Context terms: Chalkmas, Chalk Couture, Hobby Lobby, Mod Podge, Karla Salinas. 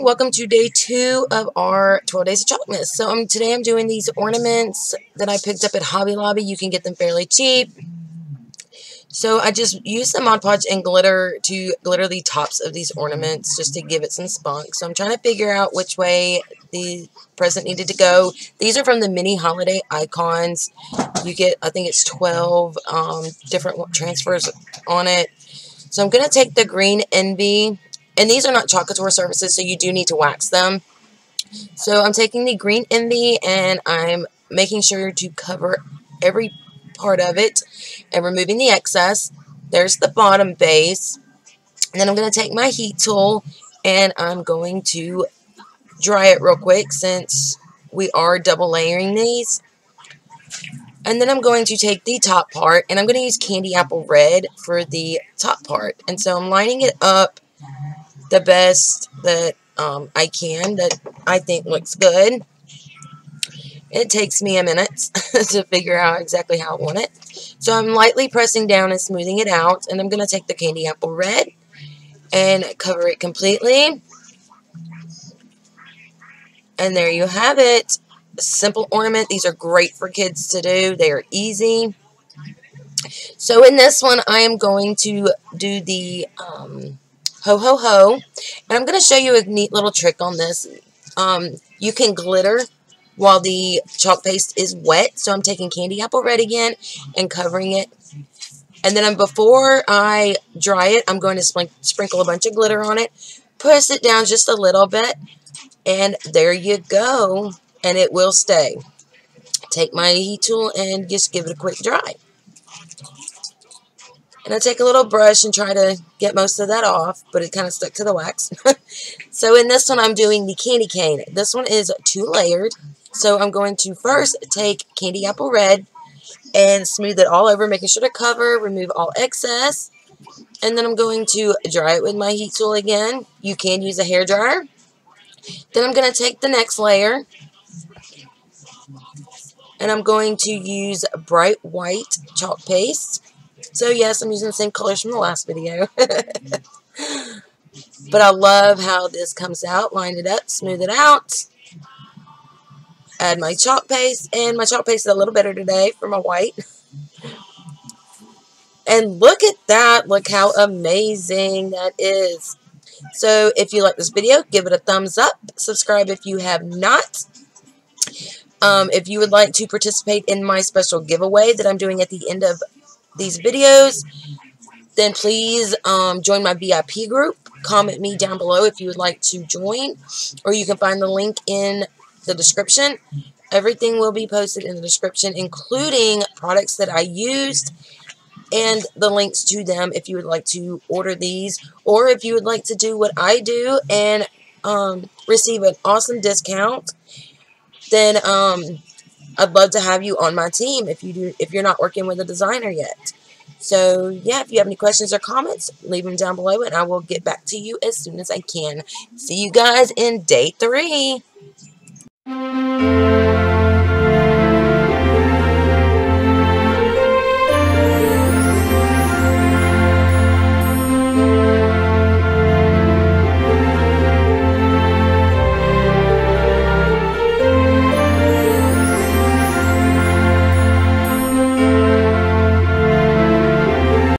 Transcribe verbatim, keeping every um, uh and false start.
Welcome to day two of our twelve days of Chalkmas. So um, today I'm doing these ornaments that I picked up at Hobby Lobby. You can get them fairly cheap. So I just used the Mod Podge and glitter to glitter the tops of these ornaments just to give it some spunk. So I'm trying to figure out which way the present needed to go. These are from the mini holiday icons. You get, I think it's twelve um, different transfers on it. So I'm going to take the green Envy. And these are not Chalk Couture surfaces, so you do need to wax them. So I'm taking the green Envy, and I'm making sure to cover every part of it and removing the excess. There's the bottom base. And then I'm going to take my heat tool, and I'm going to dry it real quick since we are double layering these. And then I'm going to take the top part, and I'm going to use Candy Apple Red for the top part. And so I'm lining it up the best that um, I can, that I think looks good. It takes me a minute to figure out exactly how I want it. So I'm lightly pressing down and smoothing it out, and I'm going to take the Candy Apple Red and cover it completely. And there you have it. A simple ornament. These are great for kids to do. They are easy. So in this one, I am going to do the... Um, Ho, ho, ho. And I'm going to show you a neat little trick on this. Um, you can glitter while the chalk paste is wet. So I'm taking Candy Apple Red again and covering it. And then I'm, before I dry it, I'm going to sprink, sprinkle a bunch of glitter on it. Press it down just a little bit. And there you go. And it will stay. Take my heat tool and just give it a quick dry. And I take a little brush and try to get most of that off, but it kind of stuck to the wax. So in this one, I'm doing the candy cane. This one is two layered. So I'm going to first take Candy Apple Red and smooth it all over, making sure to cover, remove all excess. And then I'm going to dry it with my heat tool again. You can use a hair dryer. Then I'm going to take the next layer. And I'm going to use bright white chalk paste. So yes, I'm using the same colors from the last video. But I love how this comes out. Line it up, smooth it out. Add my chalk paste. And my chalk paste is a little better today for my white. And look at that. Look how amazing that is. So if you like this video, give it a thumbs up. Subscribe if you have not. Um, if you would like to participate in my special giveaway that I'm doing at the end of these videos, then please um, join my V I P group. Comment me down below if you would like to join, or you can find the link in the description. Everything will be posted in the description, including products that I used and the links to them if you would like to order these, or if you would like to do what I do and um, receive an awesome discount, then um, I'd love to have you on my team if you do, if you're not working with a designer yet. So yeah, if you have any questions or comments, leave them down below and I will get back to you as soon as I can. See you guys in day three.